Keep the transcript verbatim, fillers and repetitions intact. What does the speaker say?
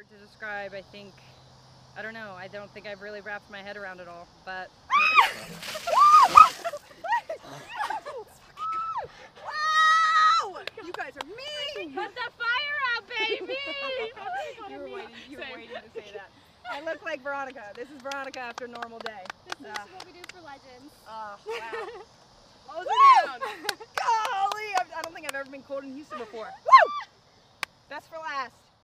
hard to describe. I think, I don't know, I don't think I've really wrapped my head around it all, but... Wow! You guys are mean! Put the fire out, baby! You were waiting, you were waiting to say that. I look like Veronica. This is Veronica after a normal day. This is uh, what we do for legends. Oh, wow. Close it down. Golly! I don't think I've ever been cold in Houston before. Woo! Best for last.